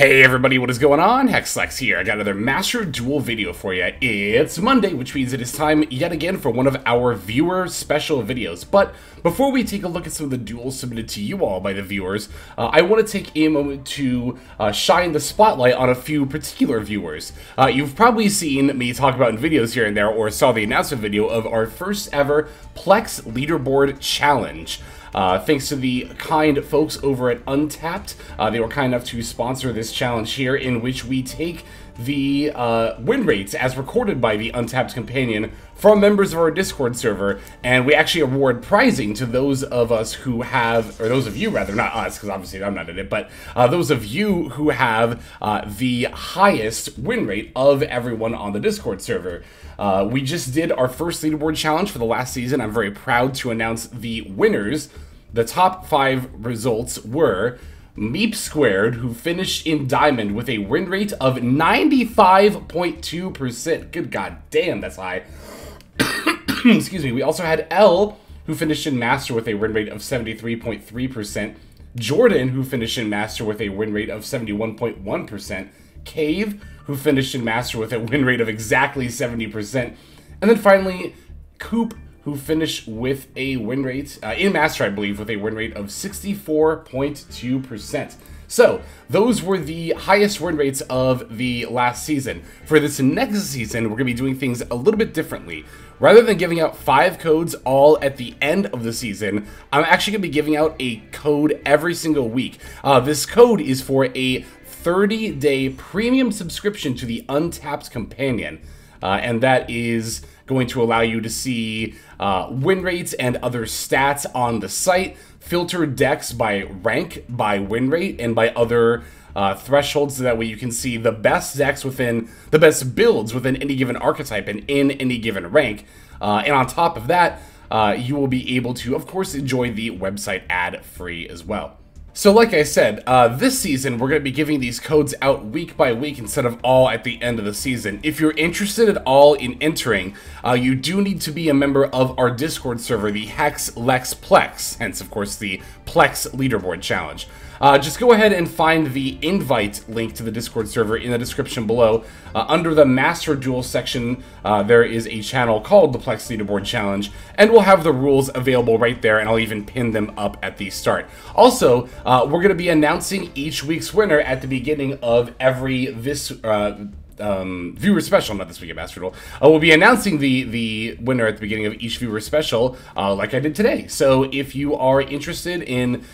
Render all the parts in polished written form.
Hey everybody, what is going on? Hexlex here. I got another Master Duel video for you. It's Monday, which means it is time yet again for one of our viewer special videos. But before we take a look at some of the duels submitted to you all by the viewers, I want to take a moment to shine the spotlight on a few particular viewers. You've probably seen me talk about in videos here and there, or saw the announcement video of our first ever Plex Leaderboard Challenge. Thanks to the kind folks over at Untapped, they were kind enough to sponsor this challenge here, in which we take the win rates as recorded by the Untapped Companion from members of our Discord server, and we actually award prizing to those of us who have, or those of you rather, not us, because obviously I'm not in it, but those of you who have the highest win rate of everyone on the Discord server. We just did our first leaderboard challenge for the last season. I'm very proud to announce the winners. The top 5 results were Meep Squared, who finished in Diamond with a win rate of 95.2%. Good god damn, that's high. Excuse me. We also had L, who finished in Master with a win rate of 73.3%. Jordan, who finished in Master with a win rate of 71.1%. Cave, who finished in Master with a win rate of exactly 70%. And then finally, Coop, who finished with a win rate, in Master, I believe, with a win rate of 64.2%. So, those were the highest win rates of the last season. For this next season, we're going to be doing things a little bit differently. Rather than giving out 5 codes all at the end of the season, I'm actually going to be giving out a code every single week. This code is for a 30-day premium subscription to the Untapped Companion. And that is going to allow you to see win rates and other stats on the site, filter decks by rank, by win rate, and by other thresholds, so that way you can see the best decks within, the best builds within any given archetype and in any given rank. And on top of that, you will be able to, of course, enjoy the website ad-free as well. So like I said, this season we're going to be giving these codes out week by week instead of all at the end of the season. If you're interested at all in entering, you do need to be a member of our Discord server, the Hexlex Plex, hence of course the Plex Leaderboard Challenge. Just go ahead and find the invite link to the Discord server in the description below. Under the Master Duel section, there is a channel called the Plex Leaderboard Challenge, and we'll have the rules available right there, and I'll even pin them up at the start. Also, we're going to be announcing each week's winner at the beginning of every viewer special, not this week at Master Duel. We'll be announcing the winner at the beginning of each viewer special, like I did today. So if you are interested in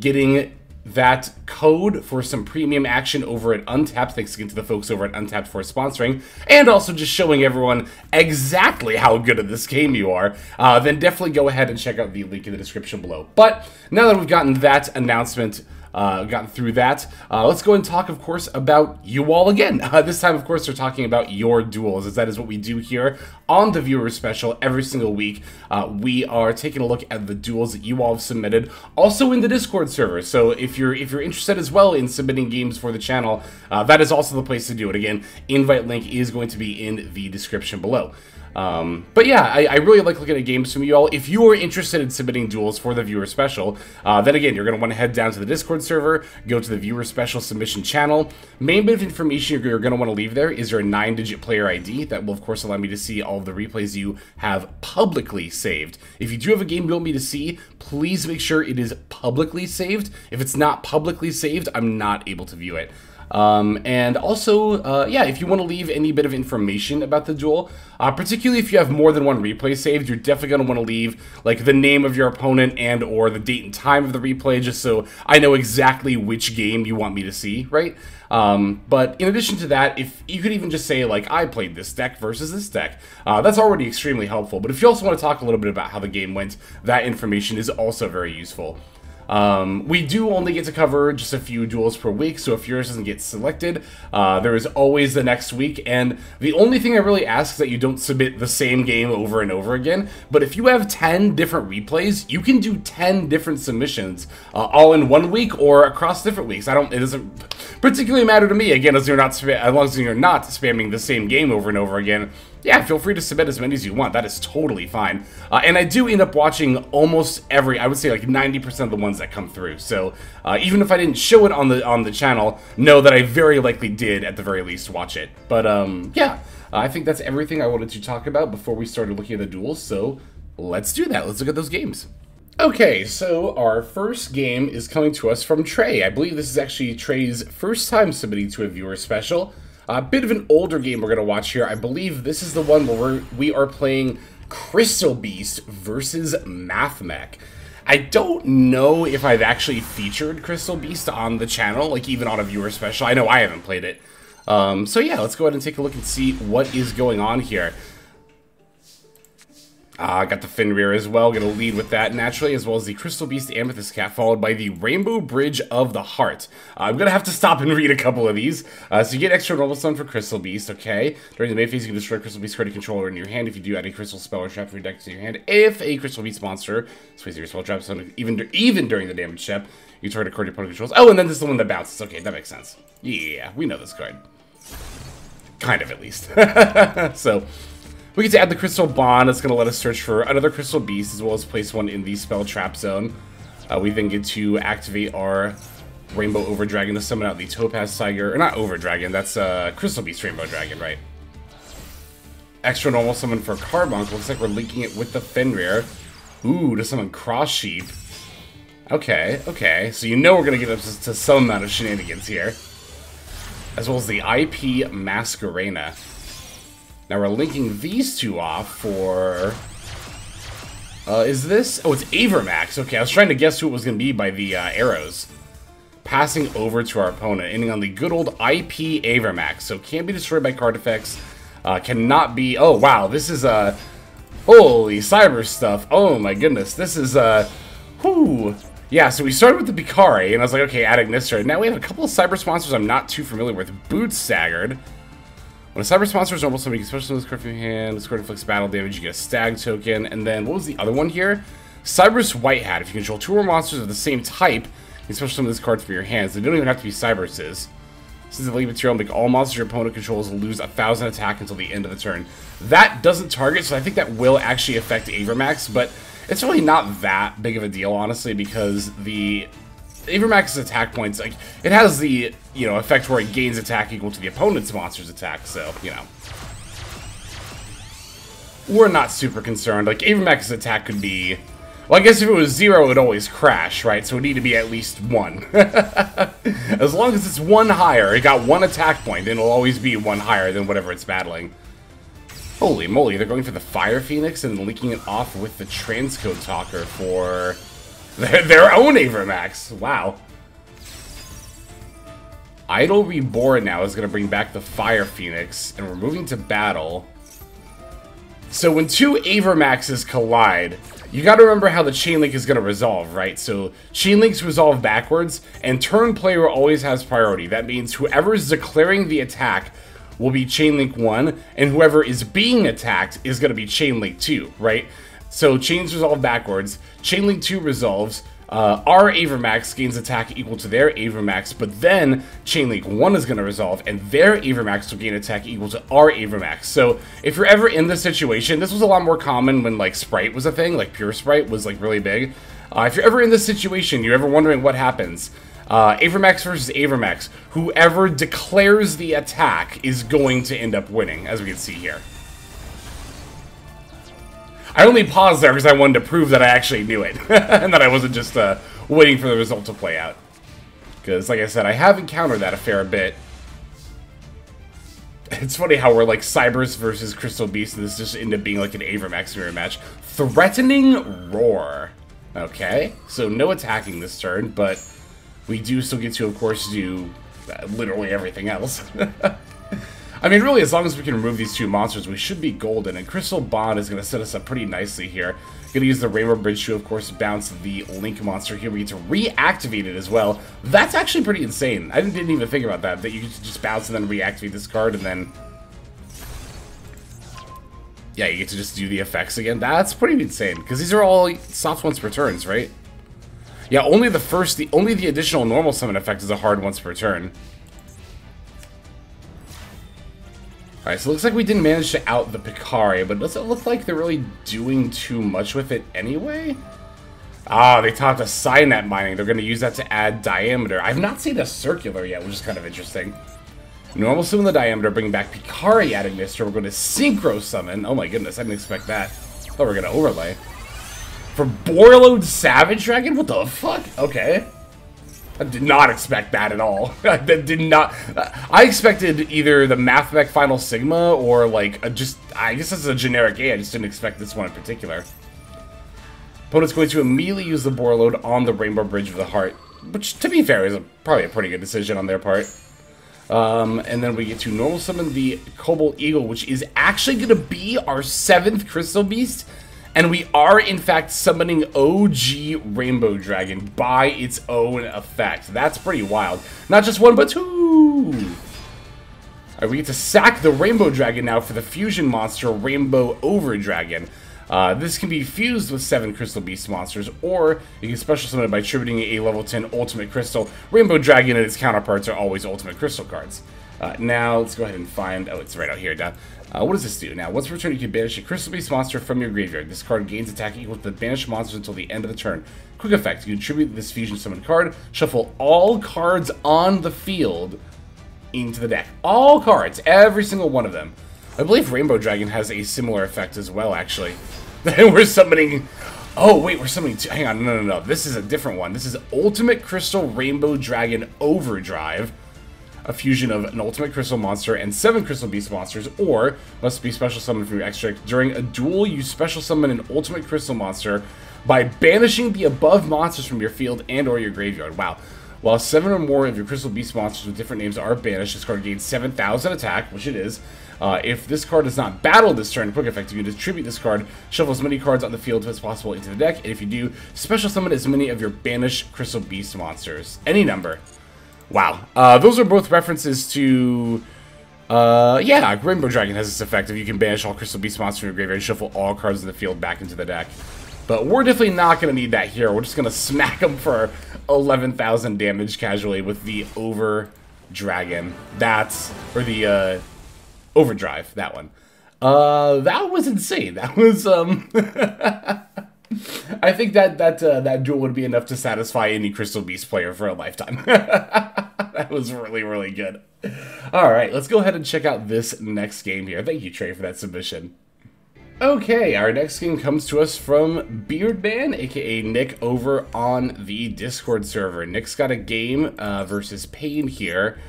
getting that code for some premium action over at Untapped, thanks again to the folks over at Untapped for sponsoring, and also just showing everyone exactly how good at this game you are, then definitely go ahead and check out the link in the description below. But now that we've gotten that announcement, gotten through that, let's go and talk, of course, about you all again. This time, of course, we're talking about your duels, as that is what we do here on the Viewer Special every single week. We are taking a look at the duels that you all have submitted, also in the Discord server. So if you're interested as well in submitting games for the channel, that is also the place to do it. Again, invite link is going to be in the description below. But yeah, I really like looking at games from you all. If you are interested in submitting duels for the Viewer Special, then again, you're going to want to head down to the Discord server, go to the Viewer Special submission channel. Main bit of information you're going to want to leave there is your 9-digit player ID. That will, of course, allow me to see all of the replays you have publicly saved. If you do have a game you want me to see, please make sure it is publicly saved. If it's not publicly saved, I'm not able to view it. And also, yeah, if you want to leave any bit of information about the duel, particularly if you have more than one replay saved, you're definitely going to want to leave, like, the name of your opponent and or the date and time of the replay, just so I know exactly which game you want me to see, right? But in addition to that, if you could even just say, like, I played this deck versus this deck, that's already extremely helpful. But if you also want to talk a little bit about how the game went, that information is also very useful. We do only get to cover just a few duels per week, so if yours doesn't get selected, there is always the next week, and the only thing I really ask is that you don't submit the same game over and over again, but if you have 10 different replays, you can do 10 different submissions, all in one week or across different weeks. It doesn't particularly matter to me, again, as long as you're not spamming the same game over and over again. yeah, feel free to submit as many as you want. That is totally fine. And I do end up watching almost every, I would say like 90% of the ones that come through. So even if I didn't show it on the channel, know that I very likely did at the very least watch it. But yeah, I think that's everything I wanted to talk about before we started looking at the duels. So let's do that. Let's look at those games. Okay, so our first game is coming to us from Trey. I believe this is actually Trey's first time submitting to a viewer special. A bit of an older game we're going to watch here. I believe this is the one where we are playing Crystal Beast versus Math Mech. I don't know if I've actually featured Crystal Beast on the channel, like even on a viewer special. I know I haven't played it. So yeah, let's go ahead and take a look and see what is going on here. I got the Fenrir as well, gonna lead with that naturally, as well as the Crystal Beast Amethyst Cat, followed by the Rainbow Bridge of the Heart. I'm gonna have to stop and read a couple of these. So you get extra normal stun for Crystal Beast, okay? During the main phase, you can destroy Crystal Beast card controller in your hand. If you do, add a Crystal Spell or Trap from your deck to your hand. If a Crystal Beast monster plays your Spell Trap, so even during the damage step, you target a card your opponent controls. Oh, and then this is the one that bounces. Okay, that makes sense. Yeah, we know this card. Kind of, at least. So... we get to add the Crystal Bond. That's going to let us search for another Crystal Beast, as well as place one in the Spell Trap Zone. We then get to activate our Rainbow Over Dragon to summon out the Topaz Tiger. Or not Over Dragon, that's Crystal Beast Rainbow Dragon, right? Extra normal summon for Carbuncle. Looks like we're linking it with the Fenrir. Ooh, to summon Cross Sheep. Okay, okay. So you know we're going to get up to some amount of shenanigans here. As well as the IP Masquerena. Now we're linking these two off for... is this? Oh, it's Avermax. Okay, I was trying to guess who it was going to be by the arrows. Passing over to our opponent, ending on the good old IP Avermax. So can't be destroyed by card effects. Cannot be... oh, wow. This is... holy cyber stuff. Oh, my goodness. This is... whoo. Yeah, so we started with the Picari, and I was like, okay, adding this right now. We have a couple of cyber sponsors I'm not too familiar with. Boots Staggered. When a cyber sponsor is normal summon, you can special summon this card from your hand, this card inflicts battle damage, you get a stag token, and then what was the other one here? Cyber's White Hat. If you control two or more monsters of the same type, you can special summon this card from your hands. They don't even have to be Cyberses. Since the lead material, make all monsters your opponent controls lose 1,000 attack until the end of the turn. That doesn't target, so I think that will actually affect Avermax, but it's really not that big of a deal, honestly, because the... Avermax's attack points, like, it has the, you know, effect where it gains attack equal to the opponent's monster's attack, so, you know. We're not super concerned. Like, Avermax's attack could be... well, I guess if it was 0, it would always crash, right? So it would need to be at least 1. As long as it's 1 higher, it got 1 attack point, then it'll always be 1 higher than whatever it's battling. Holy moly, they're going for the Fire Phoenix and linking it off with the Transcode Talker for... their own Avermax. Wow. Idol Reborn now is going to bring back the Fire Phoenix, and we're moving to battle. So when two Avermaxes collide, you got to remember how the Chain Link is going to resolve, right? So Chain Links resolve backwards, and turn player always has priority. That means whoever is declaring the attack will be Chain Link 1, and whoever is being attacked is going to be Chain Link 2, right? So chains resolve backwards, Chainlink 2 resolves, our Avermax gains attack equal to their Avermax, but then Chainlink 1 is going to resolve, and their Avermax will gain attack equal to our Avermax. So if you're ever in this situation, this was a lot more common when like Sprite was a thing, like Pure Sprite was like really big. If you're ever in this situation, you're ever wondering what happens, Avermax versus Avermax, whoever declares the attack is going to end up winning, as we can see here. I only paused there because I wanted to prove that I actually knew it, and that I wasn't just waiting for the result to play out. Because, like I said, I have encountered that a fair bit. It's funny how we're like Cybers versus Crystal Beast, and this just ended up being like an Avermax mirror match. Threatening Roar. Okay, so no attacking this turn, but we do still get to, of course, do literally everything else. I mean, really, as long as we can remove these two monsters, we should be golden, and Crystal Bond is going to set us up pretty nicely here. Going to use the Rainbow Bridge to, of course, bounce the Link monster here. We get to reactivate it as well. That's actually pretty insane. I didn't even think about that, that you could just bounce and then reactivate this card, and then... yeah, you get to just do the effects again. That's pretty insane, because these are all soft once per turns, right? Yeah, only the first, only the additional normal summon effect is a hard once per turn. Alright, so it looks like we didn't manage to out the Picari, but doesn't look like they're really doing too much with it anyway? Ah, they taught us Cyanet mining. They're going to use that to add diameter. I've not seen a circular yet, which is kind of interesting. Normal summon the diameter, bring back Picari adding Mister. We're going to synchro summon. Oh my goodness, I didn't expect that. Thought we were going to overlay. For Borload Savage Dragon? What the fuck? Okay. I did not expect that at all. I expected either the Mathmech Final Sigma or like I guess it's a generic A. I just didn't expect this one in particular. Opponent's going to immediately use the Borload on the Rainbow Bridge of the Heart, which to be fair is probably a pretty good decision on their part. And then we get to normal summon the Cobalt Eagle, which is actually going to be our 7th Crystal Beast. And we are, in fact, summoning OG Rainbow Dragon by its own effect. That's pretty wild. Not just one, but two! Alright, we get to sack the Rainbow Dragon now for the fusion monster, Rainbow Over Dragon. This can be fused with 7 Crystal Beast monsters, or you can special summon it by tributing a level 10 Ultimate Crystal. Rainbow Dragon and its counterparts are always Ultimate Crystal cards. Now, let's go ahead and find... Oh, it's right out here, down. What does this do? Now, once per turn, you can banish a Crystal Beast monster from your graveyard. This card gains attack equal to the banished monsters until the end of the turn. Quick effect. You contribute this fusion summoned card. Shuffle all cards on the field into the deck. All cards. Every single one of them. I believe Rainbow Dragon has a similar effect as well, actually. We're summoning... Oh, wait, we're summoning two. Hang on, no. This is a different one. This is Ultimate Crystal Rainbow Dragon Overdrive. A fusion of an Ultimate Crystal Monster and 7 Crystal Beast Monsters, or must be special summoned from your extract. During a duel, you special summon an Ultimate Crystal Monster by banishing the above monsters from your field and or your graveyard. Wow. While 7 or more of your Crystal Beast Monsters with different names are banished, this card gains 7,000 attack, which it is. If this card does not battle this turn, quick effect, you can distribute this card, shuffle as many cards on the field as possible into the deck, and if you do, special summon as many of your banished Crystal Beast Monsters. Any number. Wow. Those are both references to... yeah, Rainbow Dragon has this effect if you can banish all Crystal Beast monsters from your graveyard and shuffle all cards in the field back into the deck. But we're definitely not going to need that here. We're just going to smack them for 11,000 damage casually with the Over Dragon. That's... or the, Overdrive. That one. That was insane. That was, I think that duel would be enough to satisfy any Crystal Beast player for a lifetime. That was really, really good. All right, let's go ahead and check out this next game here. Thank you, Trey, for that submission. Okay, our next game comes to us from Beardman, aka Nick, over on the Discord server. Nick's got a game versus Pain here.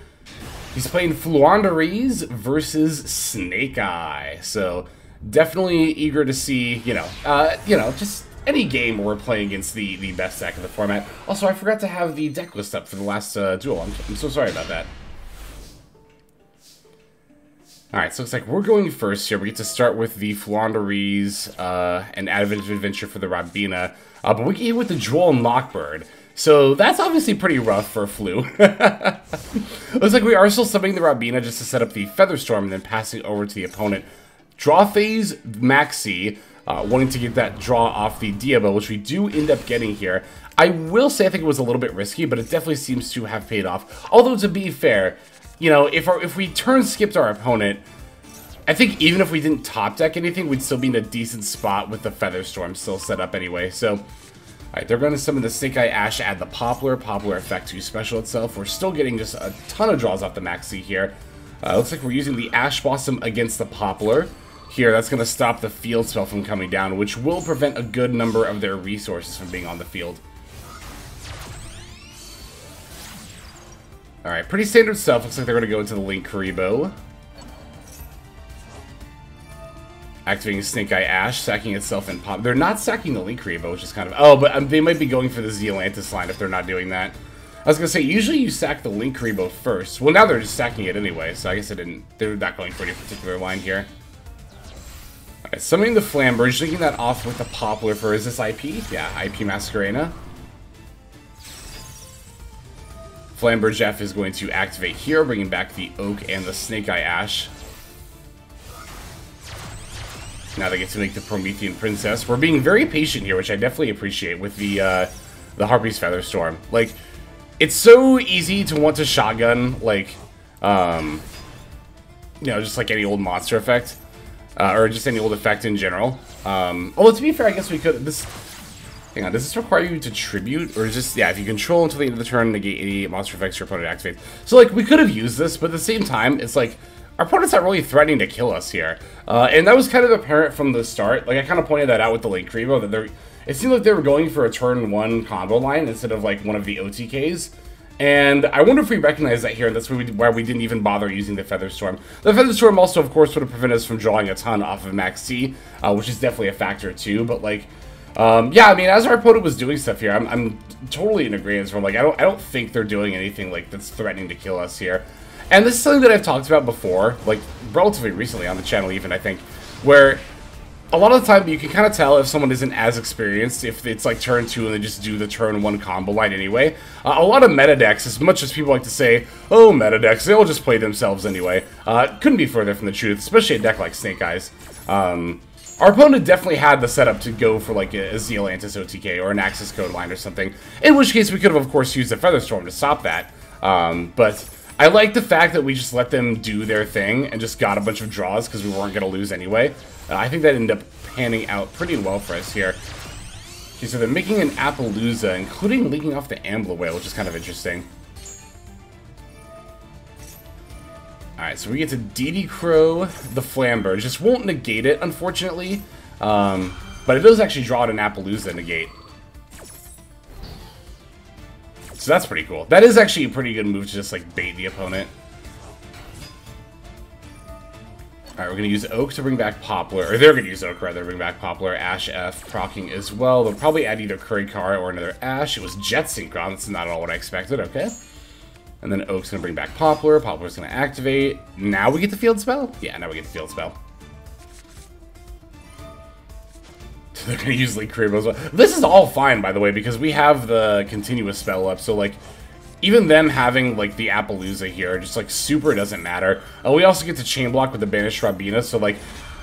He's playing Fluanderies versus Snake-Eye. So definitely eager to see, just any game where we're playing against the best deck of the format. Also, I forgot to have the deck list up for the last duel. I'm so sorry about that. Alright, so it's like we're going first here. We get to start with the Flamberge, and Adventure for the Rabina. But we get hit with the Droll and Lockbird. So that's obviously pretty rough for Flu. Looks like we are still summoning the Rabina just to set up the Featherstorm and then passing over to the opponent. Draw phase, Maxi, wanting to get that draw off the Diabo, which we do end up getting here. I will say I think it was a little bit risky, but it definitely seems to have paid off. Although, to be fair, you know, if we turn skipped our opponent, I think even if we didn't top deck anything, we'd still be in a decent spot with the Featherstorm still set up anyway. So, alright, they're going to summon the Snake-Eye Ash, add the Poplar effect to special itself. We're still getting just a ton of draws off the Maxi here. Looks like we're using the Ash Blossom against the Poplar. Here, that's going to stop the field spell from coming down, which will prevent a good number of their resources from being on the field. Alright, pretty standard stuff. Looks like they're going to go into the Link Kuriboh. Activating Snake-Eye Ash, sacking itself in Pop. They're not sacking the Link Kuriboh, which is kind of... Oh, but they might be going for the Zealantis line if they're not doing that. I was going to say, usually you sack the Link Kuriboh first. Well, now they're just sacking it anyway, so I guess I didn't... They're not going for any particular line here. Alright, summoning the Flamberge, linking that off with the Poplar for, is this IP? Yeah, IP Masquerena. Flamberge F is going to activate here, bringing back the Oak and the Snake-Eye Ash. Now they get to make the Promethean Princess. We're being very patient here, which I definitely appreciate with the Harpy's Featherstorm. Like, it's so easy to want to shotgun, like, you know, just like any old monster effect, or just any old effect in general. Although to be fair, I guess we could, hang on, does this require you to tribute, or is this, yeah, if you control until the end of the turn, negate any monster effects your opponent activates. So like, we could have used this, but at the same time, it's like, our opponent's not really threatening to kill us here. And that was kind of apparent from the start. Like, I kind of pointed that out with the Link Kuriboh, that it seemed like they were going for a turn one combo line instead of like one of the OTKs. And I wonder if we recognize that here, and that's why we didn't even bother using the Featherstorm. The Featherstorm also, of course, would have prevented us from drawing a ton off of Max T, which is definitely a factor too. But like, yeah, I mean, as our opponent was doing stuff here, I'm totally in agreement. From like, I don't think they're doing anything like that's threatening to kill us here. And this is something that I've talked about before, like relatively recently on the channel even, I think, where a lot of the time you can kind of tell if someone isn't as experienced, if it's like turn two and they just do the turn one combo line anyway. A lot of meta decks, as much as people like to say, oh, meta decks, they all just play themselves anyway, couldn't be further from the truth, especially a deck like Snake Eyes. Our opponent definitely had the setup to go for like a Zealantis OTK or an Axis Code line or something, in which case we could have, of course, used the Featherstorm to stop that, but I like the fact that we just let them do their thing and just got a bunch of draws because we weren't going to lose anyway. I think that ended up panning out pretty well for us here. Okay, so they're making an Appalooza, including leaking off the Ambler Whale, which is kind of interesting. Alright, so we get to DD Crow the Flamberge. Just won't negate it, unfortunately. But it does actually draw out an Appalooza negate. So that's pretty cool. That is actually a pretty good move to just, like, bait the opponent. Alright, we're going to use Oak to bring back Poplar. Or they're going to use Oak, rather, to bring back Poplar. Ash F, procking as well. They'll probably add either Picari or another Ash. It was Jet Synchron. That's not at all what I expected. Okay. And then Oak's going to bring back Poplar. Poplar's going to activate. Now we get the Field Spell? Yeah, now we get the Field Spell. They're going to use Link Kuriboh as well. This is all fine, by the way, because we have the continuous spell up, so, like, even them having, like, the Appalooza here just, like, super doesn't matter. We also get to chain block with the Banished Rabina, so, like,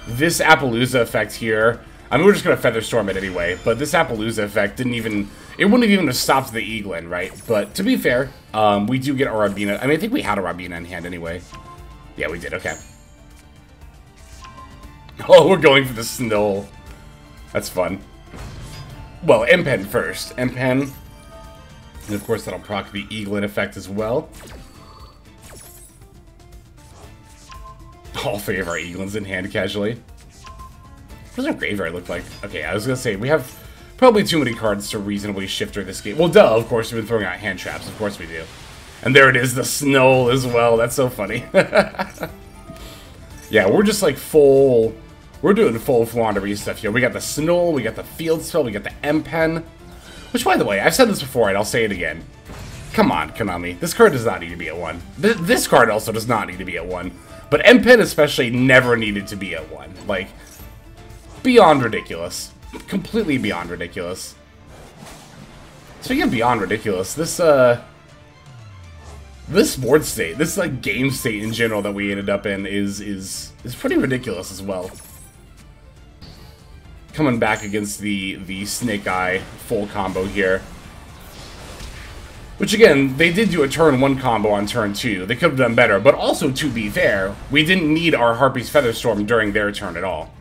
this Appalooza effect here, I mean, we're just going to Featherstorm it anyway, but this Appalooza effect didn't even, it wouldn't have even have stopped the Eaglin, right? But, to be fair, we do get our Rabina, I mean, I think we had a Rabina in hand anyway. Yeah, we did, okay. Oh, we're going for the Snoll. That's fun. Well, M Pen first. M Pen. And of course, that'll proc the Eaglin effect as well. All three of our Eaglins in hand casually. What does our graveyard look like? Okay, I was gonna say, we have probably too many cards to reasonably shifter this game. Well, duh, of course, we've been throwing out hand traps. Of course we do. And there it is, the Snow as well. That's so funny. Yeah, we're just like full. We're doing full Fluanderies stuff here. We got the Snarl, we got the Field Spell, we got the M Pen. Which, by the way, I've said this before and I'll say it again. Come on, Konami. This card does not need to be at 1. This card also does not need to be at 1. But M Pen especially never needed to be at 1. Like, beyond ridiculous. Completely beyond ridiculous. Speaking of beyond ridiculous, this board state, this like game state in general that we ended up in is pretty ridiculous as well. Coming back against the Snake Eye full combo here. Which again, they did do a turn one combo on turn two. They could have done better, but also to be fair, we didn't need our Harpy's Featherstorm during their turn at all.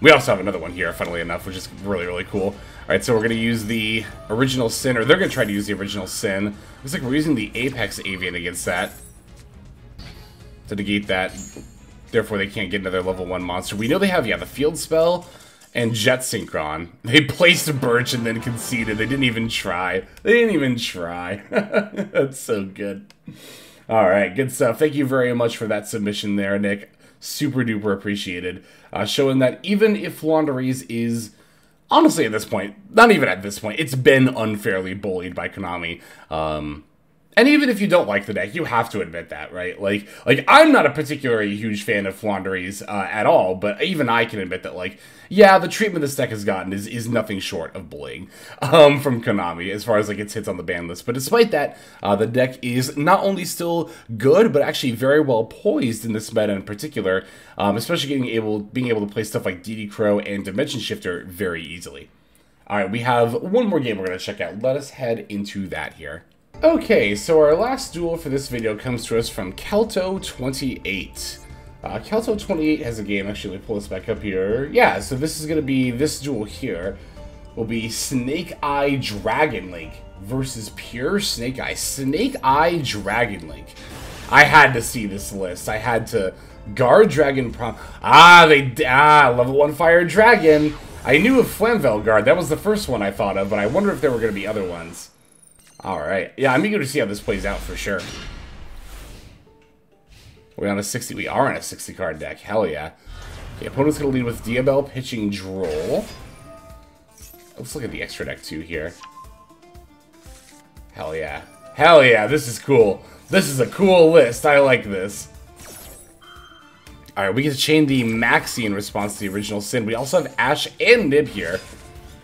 We also have another one here, funnily enough, which is really, really cool. Alright, so we're going to use the Original Sin, or they're going to try to use the Original Sin. Looks like we're using the Apex Avian against that. To negate that. Therefore, they can't get another level 1 monster. We know they have, yeah, the Field Spell and Jet Synchron. They placed a Birch and then conceded. They didn't even try. They didn't even try. That's so good. All right, good stuff. Thank you very much for that submission there, Nick. Super duper appreciated. Showing that even if Fluanderies is, honestly at this point, not even at this point, it's been unfairly bullied by Konami. And even if you don't like the deck, you have to admit that, right? Like I'm not a particularly huge fan of Fluanderies at all, but even I can admit that, like, yeah, the treatment this deck has gotten is nothing short of bullying from Konami as far as, like, its hits on the ban list. But despite that, the deck is not only still good, but actually very well poised in this meta in particular, especially being able to play stuff like DD Crow and Dimension Shifter very easily. All right, we have one more game we're going to check out. Let us head into that here. Okay, so our last duel for this video comes to us from Kelto28. Kelto28 has a game, actually, let me pull this back up here. Yeah, so this is going to be, this duel here will be Snake-Eye Dragon Link versus Pure Snake-Eye. Snake-Eye Dragon Link. I had to see this list. I had to guard Dragon Prom. Level 1 Fire Dragon. I knew of Flamvel Guard. That was the first one I thought of, but I wonder if there were going to be other ones. Alright. Yeah, I'm eager to see how this plays out for sure. We're on a 60. We are on a 60 card deck. Hell yeah. Okay, opponent's going to lead with Diabel pitching Droll. Let's look at the extra deck too here. Hell yeah. Hell yeah, this is cool. This is a cool list. I like this. Alright, we get to chain the Maxi in response to the original sin. We also have Ash and Nib here.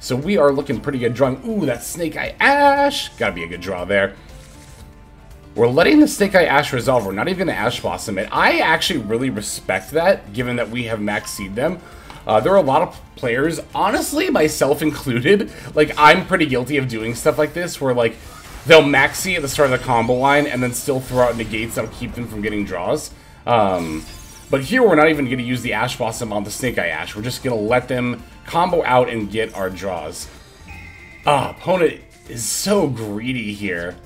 So we are looking pretty good drawing. Ooh, that Snake-Eye Ash. Gotta be a good draw there. We're letting the Snake-Eye Ash resolve. We're not even going to Ash Blossom it. I actually really respect that, given that we have Maxi'd them. There are a lot of players, honestly, myself included, like, I'm pretty guilty of doing stuff like this, where, like, they'll Maxi at the start of the combo line and then still throw out negates that'll keep them from getting draws. But here we're not even going to use the Ash Blossom on the Snake-Eye Ash. We're just going to let them combo out and get our draws. Opponent is so greedy here.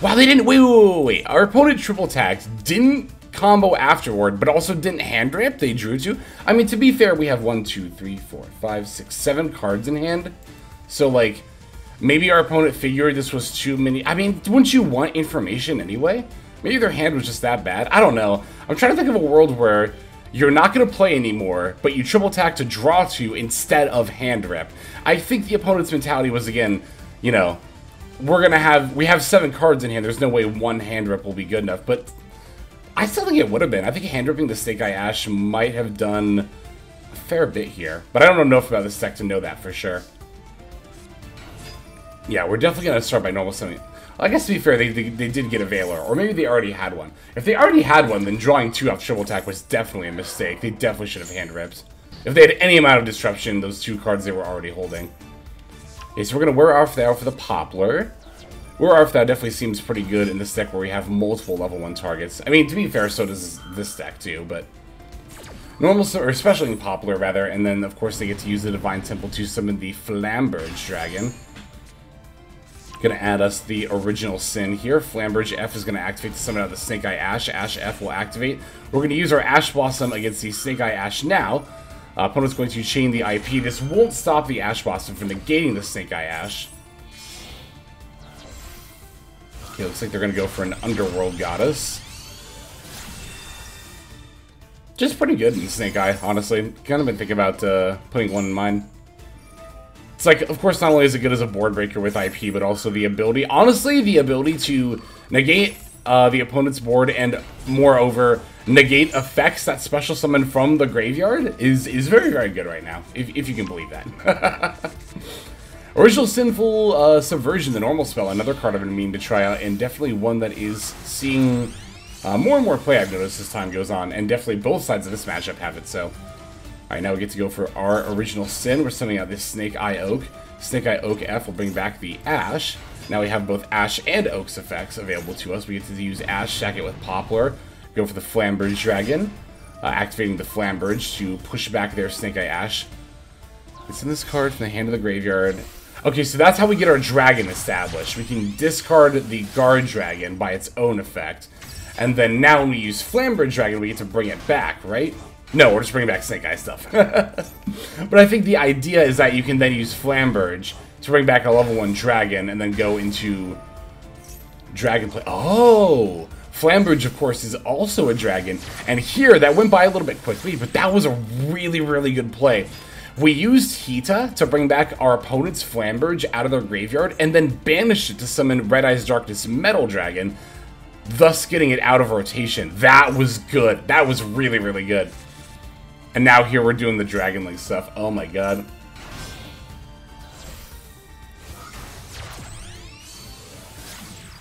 Wow, they didn't... Wait. Our opponent triple tagged, didn't combo afterward, but also didn't hand ramp. They drew two. I mean, to be fair, we have 7 cards in hand. So, like, maybe our opponent figured this was too many. I mean, wouldn't you want information anyway? Maybe their hand was just that bad. I don't know. I'm trying to think of a world where you're not going to play anymore, but you triple tack to draw two instead of hand ramp. I think the opponent's mentality was, again, you know... We have 7 cards in hand. There's no way one hand rip will be good enough, but I still think it would have been. I think hand ripping the Snake-Eye Ash might have done a fair bit here, but I don't know enough about this deck to know that for sure. Yeah, we're definitely going to start by normal summoning. I guess to be fair, they did get a Veiler, or maybe they already had one. If they already had one, then drawing 2 off triple attack was definitely a mistake. They definitely should have hand ripped. If they had any amount of disruption, those 2 cards they were already holding. Okay, so we're going to Wear Off Thou for the Poplar. Wear Off Thou definitely seems pretty good in this deck where we have multiple level 1 targets. I mean, to be fair, so does this deck too, but... especially in Poplar, rather, and then, of course, they get to use the Divine Temple to summon the Flamberge Dragon. Going to add us the Original Sin here. Flamberge F is going to activate to summon out the Snake-Eye Ash. Ash F will activate. We're going to use our Ash Blossom against the Snake-Eye Ash now. Opponent's going to chain the IP. This won't stop the Ash Blossom from negating the Snake-Eye Ash. Okay, looks like they're going to go for an Underworld Goddess. Just pretty good in Snake-Eye, honestly. Kind of been thinking about putting one in mine. It's like, of course, not only is it good as a board breaker with IP, but also the ability. Honestly, the ability to negate the opponent's board and, moreover, negate effects that special summon from the graveyard is very, very good right now, if you can believe that. Original Sinful Subversion, the normal spell, another card I've been meaning to try out, and definitely one that is seeing more and more play, I've noticed, as time goes on, and definitely both sides of this matchup have it, so... Alright, now we get to go for our Original Sin. We're sending out this Snake-Eye Oak. Snake-Eye Oak F will bring back the Ash. Now we have both Ash and Oak's effects available to us. We get to use Ash, stack it with Poplar, go for the Flamberge Dragon, activating the Flamberge to push back their Snake-Eye Ash. It's in this card from the hand of the graveyard. Okay, so that's how we get our Dragon established. We can discard the Guard Dragon by its own effect. And then now when we use Flamberge Dragon, we get to bring it back, right? No, we're just bringing back Snake-Eye stuff. But I think the idea is that you can then use Flamberge to bring back a level 1 Dragon and then go into Dragon play. Oh! Flamberge, of course, is also a dragon, and here, that went by a little bit quickly, but that was a really, really good play. We used Hita to bring back our opponent's Flamberge out of their graveyard, and then banished it to summon Red Eye's Darkness Metal Dragon, thus getting it out of rotation. That was good. That was really, really good. And now here we're doing the Dragon Link stuff. Oh my god.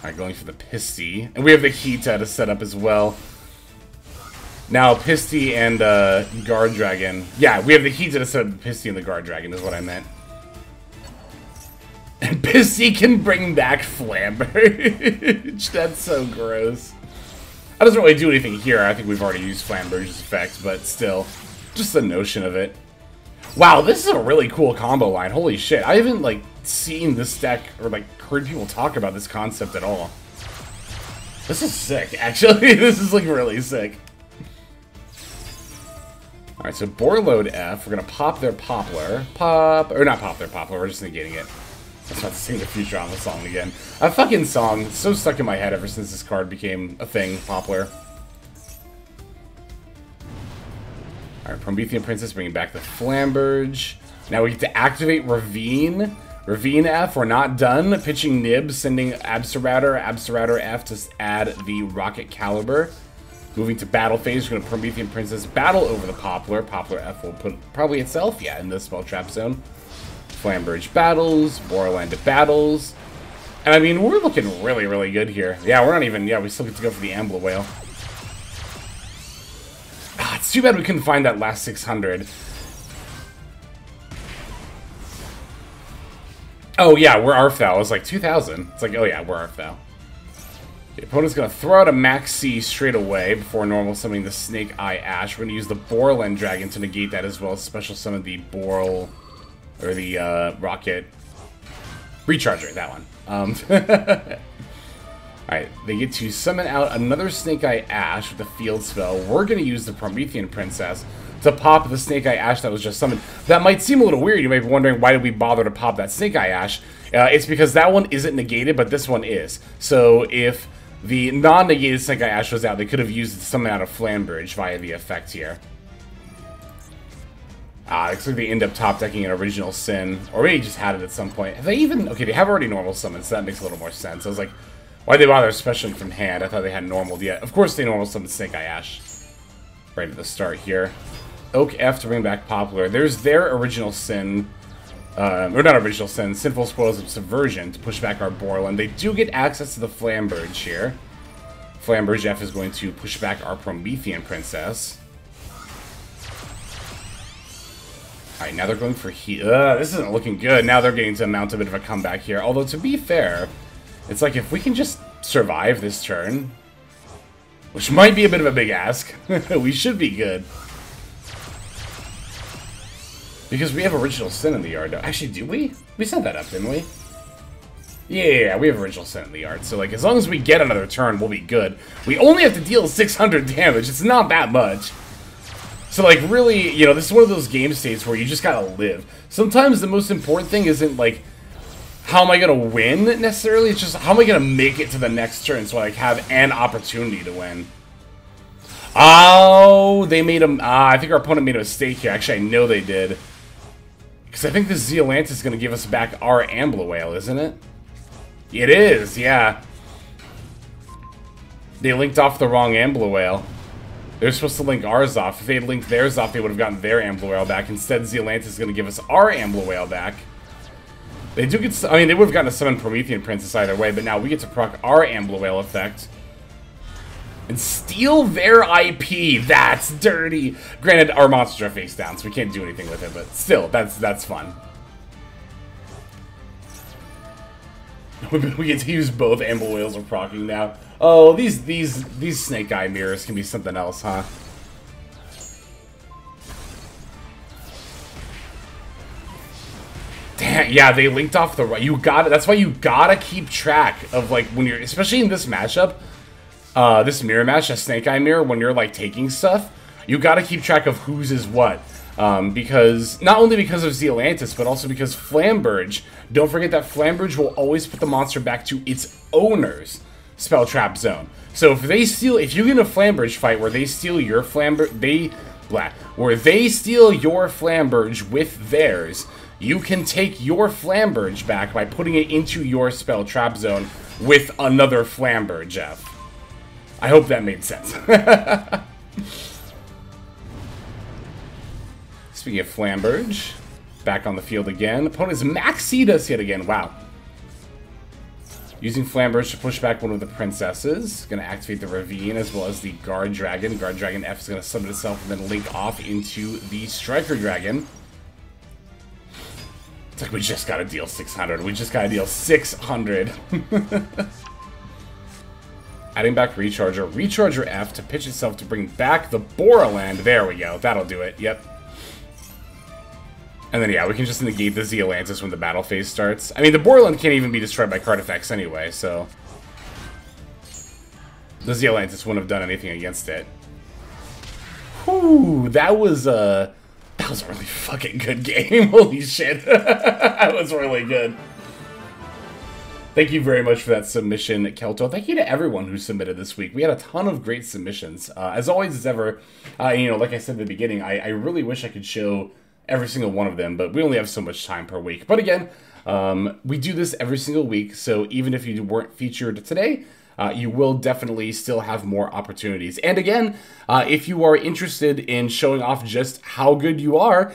Alright, going for the Pisty. And we have the Hita to set up as well. Now, Pisty and Guard Dragon. Yeah, we have the Hita to set up the Pisty and the Guard Dragon is what I meant. And Pissy can bring back Flamberge. That's so gross. That doesn't really do anything here. I think we've already used Flamberge's effect, but still. Just the notion of it. Wow, this is a really cool combo line. Holy shit. I haven't, like, seen this deck or, like, heard people talk about this concept at all. This is sick, actually. This is, like, really sick. Alright, so Borload F. We're gonna pop their Poplar. Pop... Or not pop their Poplar. We're just negating it. Let's not sing the Futurama song again. A fucking song so stuck in my head ever since this card became a thing, Poplar. Alright, Promethean Princess bringing back the Flamberge. Now we get to activate Ravine. Ravine F, we're not done. Pitching Nib, sending Abserator. Abserator F to add the Rocket Caliber. Moving to battle phase, we're going to Promethean Princess battle over the Poplar. Poplar F will put probably itself, yeah, in the Spell Trap Zone. Flamberge battles, Borland battles. And I mean, we're looking really, really good here. Yeah, we're not even, yeah, we still get to go for the Ambler Whale. Ah, it's too bad we couldn't find that last 600. Oh yeah, we're Arfthal. It's like 2,000. It's like, oh yeah, we're Arfthal. The opponent's going to throw out a Max C straight away before normal summoning the Snake-Eye Ash. We're going to use the Borland Dragon to negate that as well as special summon the Borl... Or the, Rocket... Recharger, that one. Alright, they get to summon out another Snake-Eye Ash with a field spell. We're going to use the Promethean Princess to pop the Snake-Eye Ash that was just summoned. That might seem a little weird. You may be wondering, why did we bother to pop that Snake-Eye Ash? It's because that one isn't negated, but this one is. So if the non-negated Snake-Eye Ash was out, they could have used it to summon out a Flamberge via the effect here. Ah, looks like they end up top decking an Original Sin. Or maybe just had it at some point. Have they even... Okay, they have already normal summoned, so that makes a little more sense. I was like, why'd they bother specialing from hand? I thought they had normal yet. Of course they normal summoned Snake-Eye Ash. Right at the start here. Oak F to bring back Poplar. There's their Original Sin... or not Original Sin, Sinful Spoils of Subversion to push back our Borland. They do get access to the Flamberge here. Flamberge F is going to push back our Promethean Princess. Alright, now they're going for heal. This isn't looking good. Now they're getting to mount a bit of a comeback here. Although, to be fair, it's like if we can just survive this turn, which might be a bit of a big ask, we should be good. Because we have Original Sin in the yard. Actually, do we? We set that up, didn't we? Yeah, we have Original Sin in the yard. So, like, as long as we get another turn, we'll be good. We only have to deal 600 damage. It's not that much. So, like, really, you know, this is one of those game states where you just gotta live. Sometimes the most important thing isn't, like, how am I gonna win, necessarily? It's just, how am I gonna make it to the next turn so I, like, have an opportunity to win? Oh, they made a... I think our opponent made a mistake here. Actually, I know they did. Because I think this Zealantis is gonna give us back our Ambler Whale, isn't it? It is, yeah. They linked off the wrong Ambler Whale. They're supposed to link ours off. If they had linked theirs off, they would have gotten their Ambler Whale back. Instead, Zealantis is going to give us our Ambler Whale back. They do get... I mean, they would have gotten to summon Promethean Princess either way, but now we get to proc our Ambler Whale effect. And steal their IP! That's dirty! Granted, our monsters are face down, so we can't do anything with it, but still, that's fun. We get to use both Ambler Whales of proccing now. Oh, these Snake-Eye mirrors can be something else, huh? Damn, yeah, they linked off the right. You got it. That's why you gotta keep track of, like, when you're, especially in this matchup, this mirror match, a Snake-Eye mirror. When you're, like, taking stuff, you gotta keep track of whose is what. Because, not only because of Zealantis, but also because Flamberge, don't forget that Flamberge will always put the monster back to its owner's Spell Trap Zone. So if they steal, if you get in a Flamberge fight where they steal your Flamberge, where they steal your Flamberge with theirs, you can take your Flamberge back by putting it into your Spell Trap Zone with another Flamberge F. I hope that made sense. Speaking of Flamberge, back on the field again. Opponents Maxi us yet again. Wow. Using Flamberge to push back one of the princesses. Going to activate the Ravine as well as the Guard Dragon. Guard Dragon F is going to summon itself and then link off into the Striker Dragon. It's like we just gotta deal 600. We just gotta deal 600. Adding back Recharger. Recharger F to pitch itself to bring back the Boreland. There we go. That'll do it. Yep. And then, yeah, we can just negate the Zealantis when the battle phase starts. I mean, the Boreland can't even be destroyed by card effects anyway, so... the Zealantis wouldn't have done anything against it. Whew, that was a really fucking good game. Holy shit. That was really good. Thank you very much for that submission, Kelto. Thank you to everyone who submitted this week. We had a ton of great submissions. As always, as ever, you know, like I said at the beginning, I really wish I could show every single one of them, but we only have so much time per week. But again, we do this every single week, so even if you weren't featured today, you will definitely still have more opportunities. And again, if you are interested in showing off just how good you are,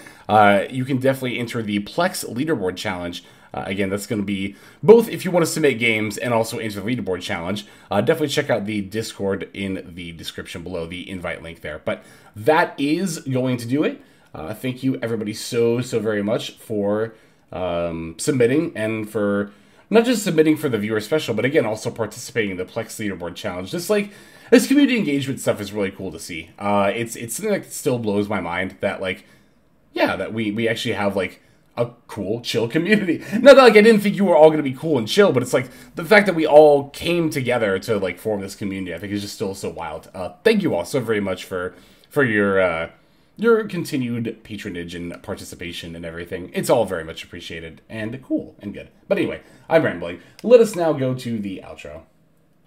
you can definitely enter the Plex Leaderboard Challenge. Again, that's going to be both if you want to submit games and also enter the leaderboard challenge. Definitely check out the Discord in the description below, the invite link there. But that is going to do it. Thank you, everybody, so very much for submitting and for not just submitting for the viewer special, but again, also participating in the Plex Leaderboard Challenge. Just like this community engagement stuff is really cool to see. It's something that still blows my mind that, like, yeah, that we actually have, like, a cool, chill community. Not that, like, I didn't think you were all going to be cool and chill, but it's like the fact that we all came together to, like, form this community, I think is just still so wild. Thank you all so very much for your continued patronage and participation and everything. It's all very much appreciated and cool and good. But anyway, I'm rambling. Let us now go to the outro.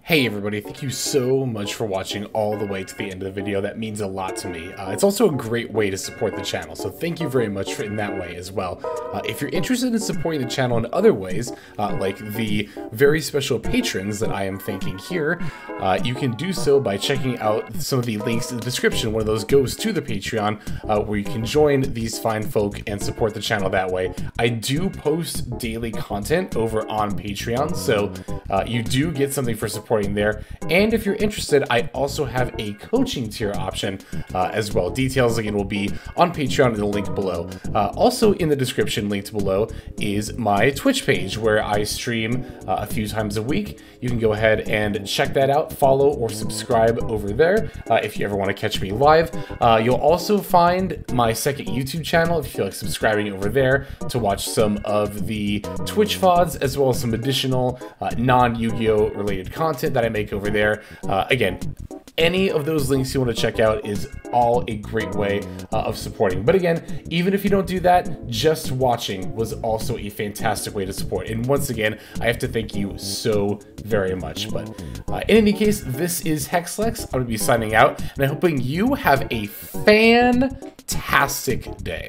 Hey everybody, thank you so much for watching all the way to the end of the video. That means a lot to me. It's also a great way to support the channel, so thank you very much in that way as well. If you're interested in supporting the channel in other ways, like the very special patrons that I am thanking here, you can do so by checking out some of the links in the description. One of those goes to the Patreon, where you can join these fine folk and support the channel that way. I do post daily content over on Patreon, so you do get something for support there. And if you're interested, I also have a coaching tier option as well. Details again will be on Patreon in the link below. Also in the description linked below is my Twitch page where I stream a few times a week. You can go ahead and check that out, follow or subscribe over there if you ever want to catch me live. You'll also find my second YouTube channel if you feel like subscribing over there to watch some of the Twitch VODs as well as some additional non-Yu-Gi-Oh related content that I make over there. Again, any of those links you want to check out is all a great way of supporting. But again, even if you don't do that, just watching was also a fantastic way to support. And once again, I have to thank you so very much. But in any case, this is Hexlex. I'm going to be signing out, and I'm hoping you have a fantastic day.